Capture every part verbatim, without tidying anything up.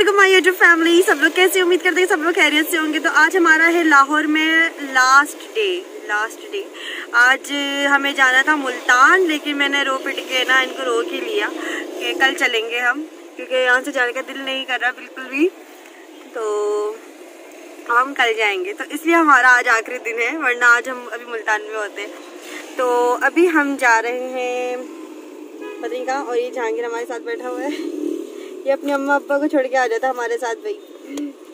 Assalamualaikum my YouTube family, सब लोग कैसे? उम्मीद करते हैं सब लोग खैरियत से होंगे। तो आज हमारा है लाहौर में लास्ट डे लास्ट डे आज हमें जाना था मुल्तान, लेकिन मैंने रो पिट के ना इनको रोक ही लिया कि कल चलेंगे हम, क्योंकि यहाँ से जाने का दिल नहीं कर रहा बिल्कुल भी। तो हम कल जाएंगे, तो इसलिए हमारा आज आखिरी दिन है, वरना आज हम अभी मुल्तान में होते। तो अभी हम जा रहे हैं पत्नी का, और ये जहांगीर हमारे साथ बैठा हुआ है। ये अपने अम्मा अब्बा को छोड़ के आ जाता हमारे साथ भाई,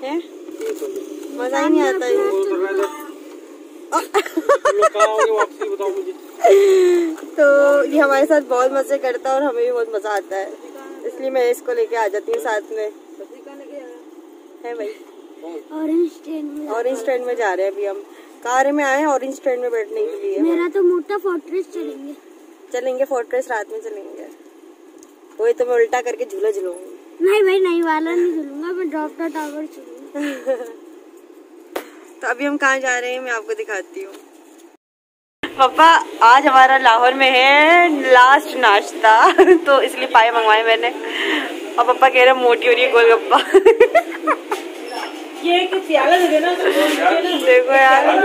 हैं मजा ही नहीं आता है। तो ये हमारे साथ बहुत मजे करता है और हमें भी बहुत मजा आता है, इसलिए मैं इसको लेके आ जाती हूँ साथ में, है भाई। ऑरेंज ट्रेन में ऑरेंज ट्रेन में जा रहे हैं अभी हम, कार में आए हैं ऑरेंज ट्रेन में बैठने के लिए। मेरा तो मूड था फोर्ट्रेस चलेंगे चलेंगे फोर्ट्रेस रात में चलेंगे। वही तो मैं उल्टा करके झूला झूलूंगी। नहीं भाई नहीं, वाला नहीं झूलूंगा मैं, ड्रॉप द टावर झूलूंगा। तो अभी हम कहाँ जा रहे हैं मैं आपको दिखाती हूँ। पापा आज हमारा लाहौर में है लास्ट नाश्ता, तो इसलिए पाए मंगवाए मैंने, और पापा कह रहे मोटी हो रही है गोलगप्पा। ये देखो यार,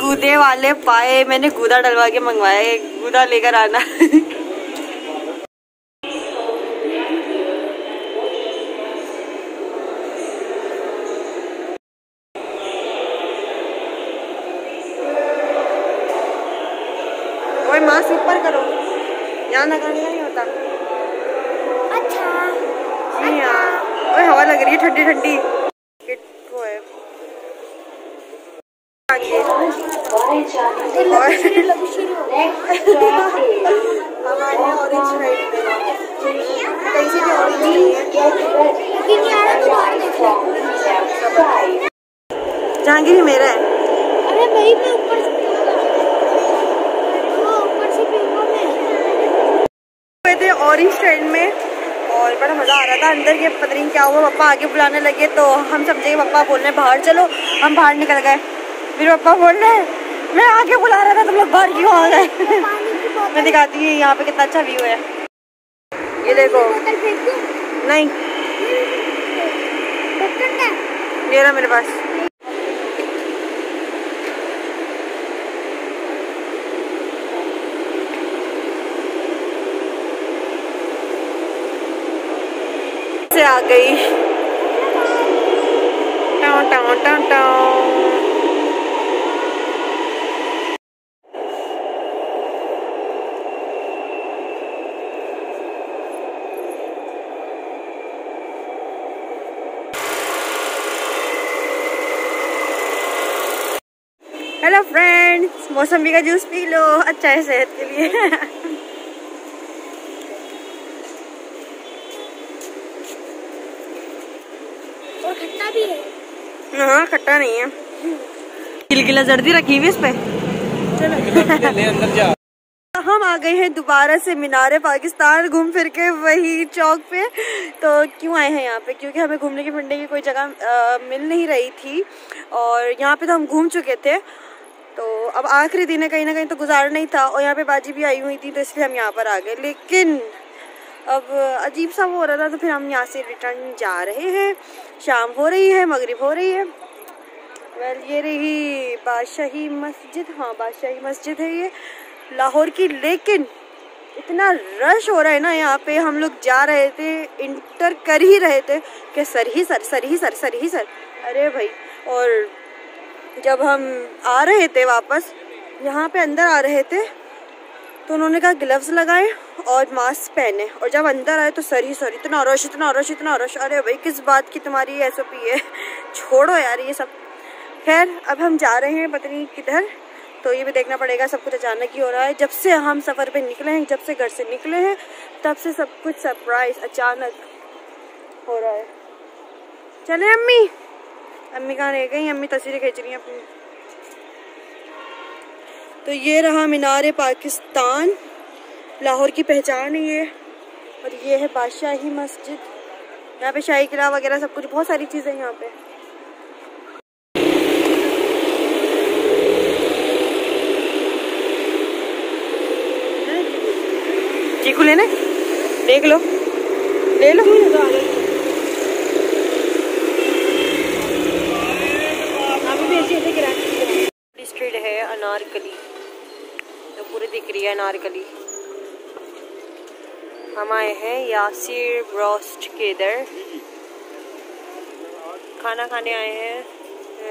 गूदे वाले पाए मैंने, गूदा डलवा के मंगवाया है, गूदा लेकर आना। मास्क ऊपर करो, यहाँ लगाना नहीं होता। अच्छा नहीं यार, ओए हवा लग रही है ठंडी ठंडी। जहांगीर ही मेरा है। अरे भाई मैं ऊपर से थे ऑरेंज ट्रेन में, और बड़ा मज़ा आ रहा था अंदर के। पता नहीं क्या हुआ, पापा आगे बुलाने लगे तो हम समझे पापा बोल रहे हैं बाहर चलो, हम बाहर निकल गए। फिर पापा बोल रहे हैं मैं आगे बुला रहा था, तुम लोग बाहर क्यों आ गए? मैं दिखाती हूँ यहाँ पे कितना अच्छा व्यू है, ये देखो। नहीं दे रहा मेरे पास, आ गई। टाउ टाउ टाउ टाउ। हेलो फ्रेंड्स, मौसमी का जूस पी लो, अच्छा है सेहत के लिए। खट्टा भी है? हाँ खट्टा नहीं है, किलकिला जर्दी रखी हुई इस पे। तो हम आ गए हैं दोबारा से मीनारे पाकिस्तान, घूम फिर के वही चौक पे। तो क्यों आए हैं यहाँ पे? क्योंकि हमें घूमने की फिरने की कोई जगह आ, मिल नहीं रही थी, और यहाँ पे तो हम घूम चुके थे। तो अब आखिरी दिन है, कहीं ना कहीं तो गुजारा नहीं था, और यहाँ पे बाजी भी आई हुई थी, तो इसलिए हम यहाँ पर आ गए। लेकिन अब अजीब सा हो रहा था, तो फिर हम यहाँ से रिटर्न जा रहे हैं। शाम हो रही है, मगरिब हो रही है। वेल ये रही बादशाही मस्जिद, हाँ बादशाही मस्जिद है ये लाहौर की। लेकिन इतना रश हो रहा है ना यहाँ पे, हम लोग जा रहे थे, इंटर कर ही रहे थे कि सर ही सर सर ही सर सर ही सर अरे भाई। और जब हम आ रहे थे वापस, यहाँ पे अंदर आ रहे थे, तो उन्होंने कहा ग्लव्स लगाए और मास्क पहने, और जब अंदर आए तो सर ही सर, इतना रश इतना रश इतना रश अरे भाई किस बात की तुम्हारी एस ओ पी है, छोड़ो यार ये सब। खैर अब हम जा रहे हैं पता नहीं किधर, तो ये भी देखना पड़ेगा। सब कुछ अचानक ही हो रहा है, जब से हम सफ़र पे निकले हैं, जब से घर से निकले हैं, तब से सब कुछ सरप्राइज अचानक हो रहा है। चले अम्मी, अम्मी कहाँ रह गई? अम्मी तस्वीरें खींच रही हैं अपनी। तो ये रहा मीनारे पाकिस्तान, लाहौर की पहचान है ये। और ये है बादशाही मस्जिद, यहाँ पे शाही किला वगैरह सब कुछ, बहुत सारी चीज़ें यहाँ पे। चीकू लेने देख लो। ले लो। फूडस्ट्रीट है अनारकली, तो पूरी दिख रही है अनारकली। हम आए हैं यासिर ब्रोस्ट के इधर खाना खाने आए हैं।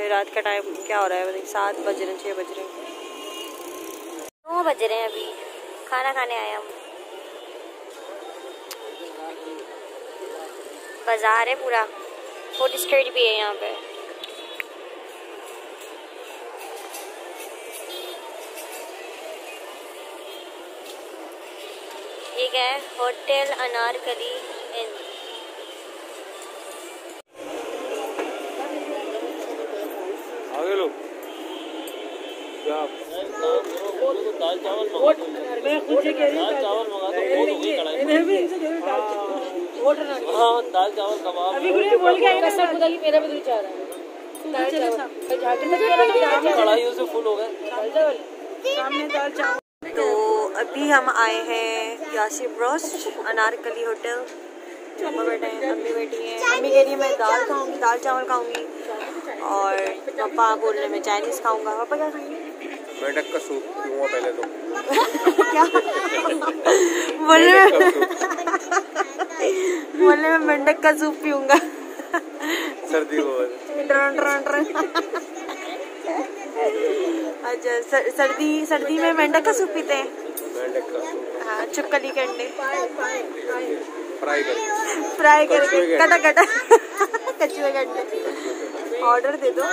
रात का टाइम क्या हो रहा है, मतलब सात बज रहे हैं, छः बज रहे हैं, नौ बज रहे हैं। अभी खाना खाने आए हम। बाजार है पूरा, फूड स्ट्रीट भी है यहाँ पे। ठीक है, होटल अनारकली इन। आगे लो। दाल चावल दाल चावल कबाब। अभी बोल के आएगा सर, पता नहीं मेरा भी दिल चाह रहा है दाल चावल। कढ़ाइयों से फुल हो गए दाल चावल, सामने दाल चावल। तो अभी हम आए हैं यासिर ब्रोस्ट अनारकली होटल। मम्मा बैठे हैं, अम्मी बैठी हैं। अम्मी कह रही है मैं दाल खाऊंगी, दाल चावल खाऊंगी, और पापा बोल रहे मैं चाइनीज़ खाऊंगा। पापा क्या खाएंगे? मैं डक का सूप पीऊंगा पहले तो। क्या बोल रहे हैं? बोल रहे हैं मैं डक का सूप पीऊंगा सर्दी को। अच्छा, सर, सर्दी सर्दी में मेंढक का सूप पीते हैं। मेंढक का सूप, हाँ, चुपकली के अंडे फ्राई करके फ्राई करके कटा कटा कचुए के अंडे। ऑर्डर दे दो।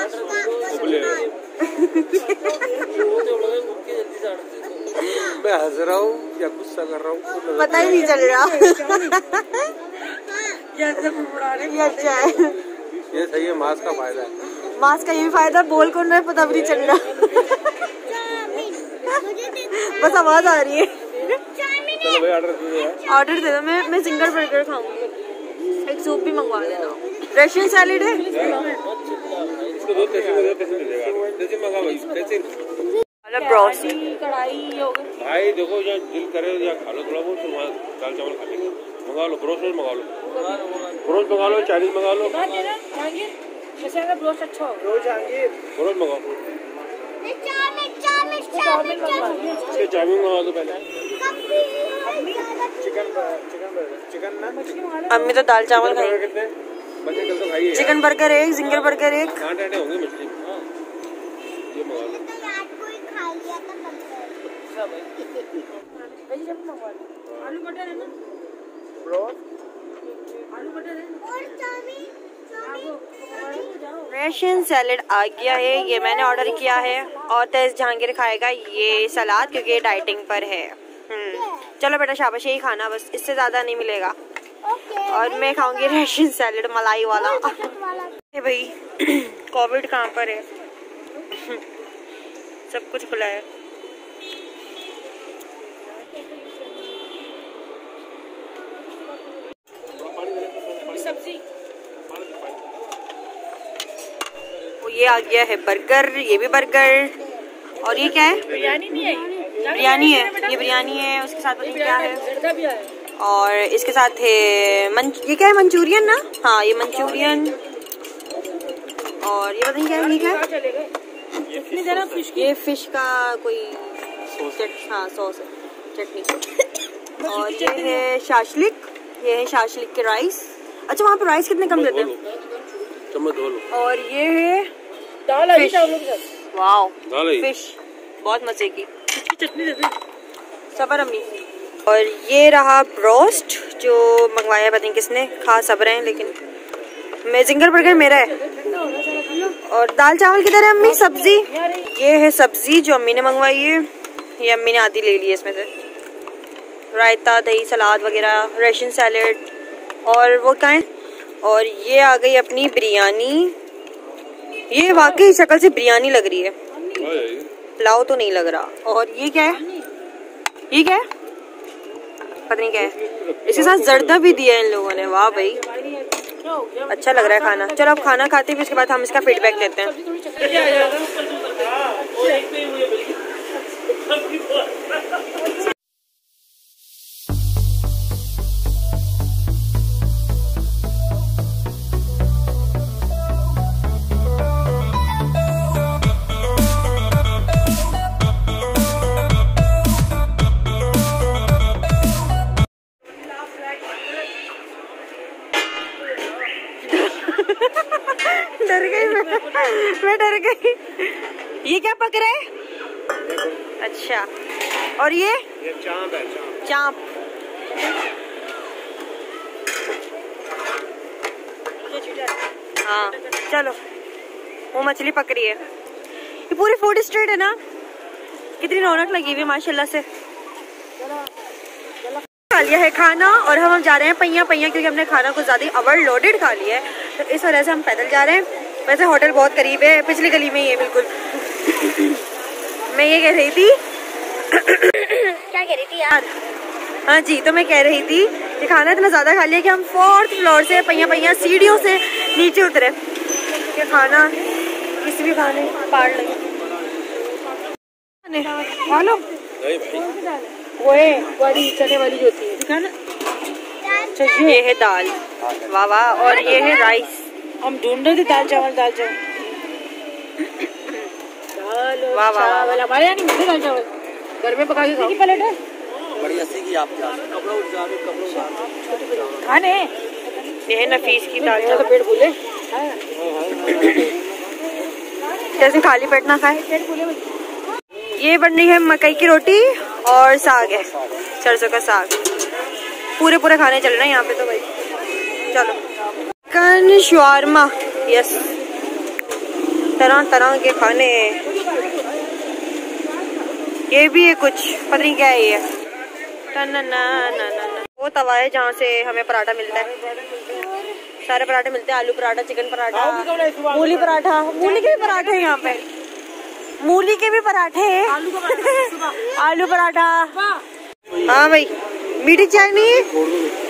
मैं हंस रहा हूँ या गुस्सा कर रहा हूँ पता ही नहीं चल रहा। ये अच्छा है, ये सही है। मास्क का फायदा है, मास्क का ये फायदा बोल को नहीं पता भी नहीं चल रहा। बस आवाज आ रही है। ऑर्डर दे दो। मैं मैं सिंगल बर्गर खाऊंगी, एक सूप भी मंगवा देना। रशियन सैलेड है। दो कैसे दो कैसे मिलेगा? ब्रोस्ट कढ़ाई भाई देखो, या दिल करे या खा लो थोड़ा बहुत, दाल चावल खा लेंगे। मंगा लो ब्रोस्ट, मंगा लो ब्रोस्ट, मंगा लो चाइनीज मंगा लो। जहांगीर ब्रोस्ट अच्छा हो, ब्रोस्ट मंगाओ। चाउमीन मंगा दो पहले। चिकन अम्मी तो दाल चावल खाएंगे। चिकन बर्गर एक, जिंगर बर्गर एक। रशियन सैलेड आ गया है, ये मैंने ऑर्डर किया है। और तेज जहांगीर खाएगा ये सलाद क्योंकि ये डाइटिंग पर है। चलो बेटा शाबाश, यही खाना बस, इससे ज्यादा नहीं मिलेगा। और मैं खाऊंगी रशियन सैलेड मलाई वाला। भाई कोविड कहाँ पर है? सब कुछ खुला है। सब्जी ये आ गया है, बर्गर, ये भी बर्गर। और ये क्या है? बिरयानी नहीं है, बिरयानी है, ये बिरयानी है। उसके साथ क्या है? और इसके साथ है मंच, ये क्या है? मंचूरियन ना? हाँ, ये मंचूरियन। और ये पता नहीं क्या है, ये क्या है? ये फिश का कोई सॉसेज, हाँ सॉस चटनी। और ये है शाशलिक, ये है शाशलिक के राइस। अच्छा वहाँ पे राइस कितने कम देते हैं। और ये है दाल आई चावलों के साथ। वाओ, फिश बहुत मजे की चटनी देते हैं। सबर अम्मी। और ये रहा ब्रोस्ट जो मंगवाया, पता नहीं किसने। खा सब रहे हैं लेकिन मैं, जिंगर बर्गर मेरा है। और दाल चावल किधर है अम्मी? सब्जी, ये है सब्जी जो अम्मी ने मंगवाई है। ये अम्मी ने आधी ले ली है। इसमें से रायता, दही, सलाद वगैरह, रशियन सैलेड और वो क्या है। और ये आ गई अपनी बिरयानी। ये वाकई शक्ल से बिरयानी लग रही है, पुलाव तो नहीं लग रहा। और ये क्या है? ये क्या है? पता नहीं क्या है। इसके साथ जर्दा भी दिया है इन लोगों ने। वाह भाई, अच्छा लग रहा है खाना। चलो अब खाना खाते हैं, उसके बाद हम इसका फीडबैक देते हैं। तो डर गई मैं मैं डर गई। ये क्या पक रहा है? अच्छा, और ये ये चाँप है, चाँप। हाँ चलो, वो मछली पकड़ी है। ये पूरी फूड स्ट्रीट है ना, कितनी रौनक लगी हुई माशाल्लाह से। खा लिया है खाना और हम हम जा रहे हैं पहिया पहिया, क्योंकि हमने खाना कुछ ज़्यादा ओवरलोडेड खा लिया है, तो इस वजह से हम पैदल जा रहे हैं। वैसे होटल बहुत करीब है, पिछली गली में ही है बिल्कुल। मैं ये कह रही थी क्या कह रही थी यार? हाँ जी, तो मैं कह रही थी कि खाना इतना ज़्यादा खा लिया कि हम फोर्थ फ्लोर से पहिया पहिया सीढ़ियों से नीचे उतरे, कि खाना किसी भी खाने पार लगे। वो वाली चने वाली जो थी, ये है दाल, वाह वाह, और ये है राइस। हम ढूंढ रहे थे दाल चावल, दाल चावल, वाह वाह। हमारे यहाँ नहीं मिलते दाल चावल, घर में पका के खाओ। प्लेट है बढ़िया सी की आप खाने। ये है नफीस की दाल चावल, पेट भूले जैसे खाली पेट ना खाए, पेट भूले। ये बन रही है मकई की रोटी और साग है, सरसों का साग। पूरे पूरे खाने चल रहे हैं यहाँ पे तो भाई। चलो चिकन शवारमा, यस, तरह तरह के खाने। ये भी है कुछ, पता नहीं क्या है ये। ना ना ना ना वो तवा है जहाँ से हमें पराठा मिलता है, सारे पराठे मिलते हैं, आलू पराठा, चिकन पराठा, मूली पराठा। मूली के भी पराठे हैं यहाँ पे, मूली के भी पराठे, आलू पराठा। हाँ भाई, मीठी चाय नहीं है?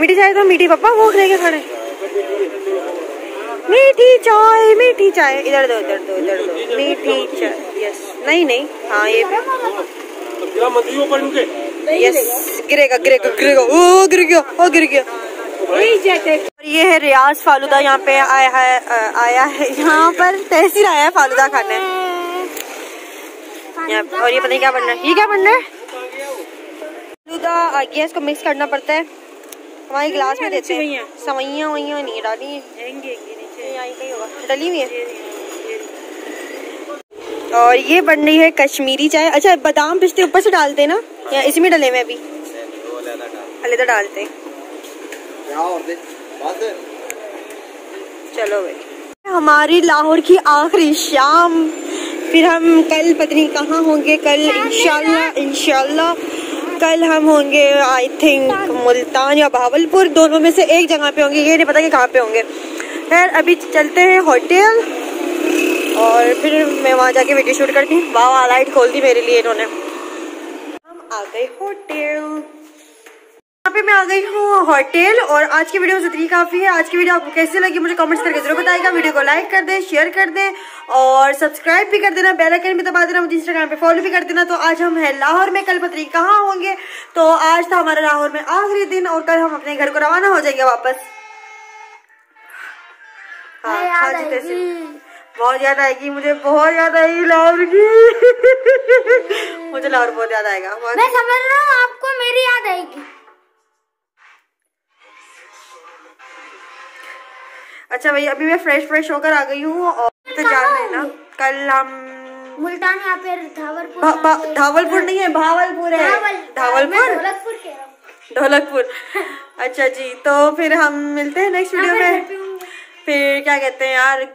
मीठी चाय तो मीठी पापा वो लेके खाने, मीठी चाय, मीठी चाय। इधर दो इधर दो इधर दो, मीठी चाय, यस। नहीं नहीं, हाँ ये भी, यस। गिरेगा गिरेगा गिरेगा, ओ गिर गया, ओ गिर गया। और ये है रियाज फालूदा, यहाँ पे आया है, आया है यहाँ पर तहसील आया है फालूदा खाने। और ये पता नहीं क्या बनना है, ये क्या बनना है? फालूदा आ गया, इसको मिक्स करना पड़ता है। हमारे गिलास में देते हैं, सवैया वैया नहीं डाली होगा, डली हुई है। और ये बन रही है कश्मीरी चाय। अच्छा, बादाम पिस्ते ऊपर से डालते हैं ना, या इसी में डले हुए? अभी अलग डालते हैं। चलो भाई, हमारी लाहौर की आखिरी शाम। फिर हम कल पत्नी कहाँ होंगे? कल इंशाल्लाह इंशाल्लाह कल हम होंगे आई थिंक मुल्तान या बहावलपुर, दोनों में से एक जगह पे होंगे, ये नहीं पता कि कहाँ पे होंगे। खैर अभी चलते हैं होटल और फिर मैं वहाँ जाके वीडियो शूट करती हूँ। वाह वाह, लाइट खोल दी मेरे लिए इन्होंने। हम आ गए होटल, यहाँ पे मैं आ गई हूँ होटल। और आज की वीडियो इतनी काफ़ी है। आज की वीडियो आपको कैसी लगी मुझे कमेंट्स करके जरूर बताएगा। वीडियो को लाइक कर दें, शेयर कर दें और सब्सक्राइब भी कर देना, बेल आइकन भी दबा देना, मुझे इंस्टाग्राम पे फॉलो भी कर देना। तो आज हम हैं लाहौर में, कल पत्री कहाँ होंगे। तो आज था हमारा लाहौर में आखिरी दिन और कल हम अपने घर को रवाना हो जाएंगे वापस। हाँ हाँ जी, तैसे बहुत याद आएगी मुझे, बहुत याद आएगी लाहौर की। मुझे लाहौर बहुत याद आएगा, मैं समझ रहा हूँ आपको मेरी याद आएगी। अच्छा भाई, अभी मैं फ्रेश फ्रेश होकर आ गई हूँ और तो जाना है ना, कल हम मुल्तान या फिर धावलपुर, धावलपुर नहीं है भावलपुर है, धावलपुर ढोलकपुर। अच्छा जी, तो फिर हम मिलते हैं नेक्स्ट वीडियो में। फिर क्या कहते हैं यार,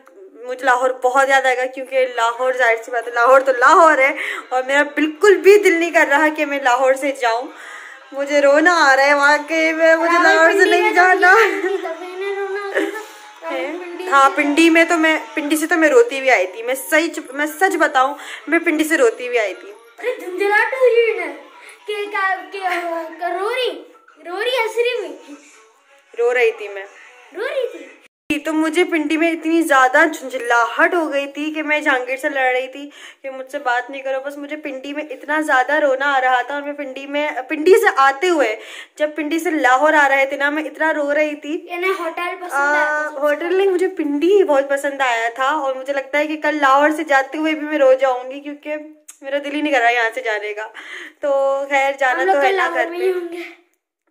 मुझे लाहौर बहुत याद आएगा, क्योंकि लाहौर जाहिर सी बात है, लाहौर तो लाहौर है। और मेरा बिल्कुल भी दिल नहीं कर रहा कि मैं लाहौर से जाऊँ, मुझे रोना आ रहा है वहाँ के, मुझे लाहौर से नहीं जाना। हाँ पिंडी में तो मैं, पिंडी से तो मैं रोती हुई आई थी, मैं सही मैं सच बताऊं, मैं पिंडी से रोती हुई आई थी। अरे झंझलाहट हो रही है ना, के का के रो रही रो रही असली में रो रही थी, मैं रो रही थी। तो मुझे पिंडी में इतनी ज़्यादा झंझलाहट हो गई थी कि मैं जहांगीर से लड़ रही थी कि मुझसे बात नहीं करो। बस मुझे पिंडी में इतना ज़्यादा रोना आ रहा था, और मैं पिंडी में, पिंडी से आते हुए जब पिंडी से लाहौर आ रहे थे ना, मैं इतना रो रही थी। होटल पसंद आया, होटल नहीं, मुझे पिंडी ही बहुत पसंद आया था। और मुझे लगता है कि कल लाहौर से जाते हुए भी मैं रो जाऊंगी, क्योंकि मेरा दिल ही नहीं कर रहा यहाँ से जाने का। तो खैर जाना तो है ना, घर पे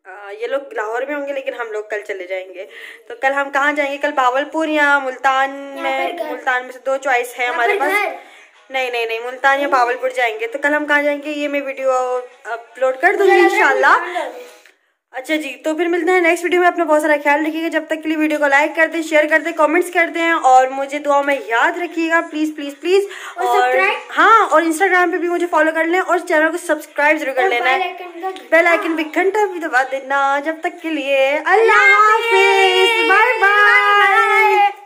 ये लोग लाहौर में होंगे लेकिन हम लोग कल चले जाएंगे। तो कल हम कहाँ जाएंगे? कल बावलपुर या मुल्तान में। मुल्तान में से दो चॉइस है हमारे पास। नहीं नहीं नहीं मुल्तान या बावलपुर जाएंगे। तो कल हम कहाँ जाएंगे ये मैं वीडियो अपलोड कर दूंगी इंशाल्लाह। अच्छा जी, तो फिर मिलते हैं नेक्स्ट वीडियो में। अपना बहुत सारा ख्याल रखिएगा। जब तक के लिए वीडियो को लाइक कर दें, शेयर कर दें, कमेंट्स कर दें और मुझे दुआ में याद रखिएगा प्लीज प्लीज प्लीज। और, और हाँ, और इंस्टाग्राम पे भी मुझे फॉलो कर लें और चैनल को सब्सक्राइब जरूर कर लेना है। बेल आइकन भी घंटा भी दबा देना। जब तक के लिए अल्लाह हाफिज़, बाय बाय।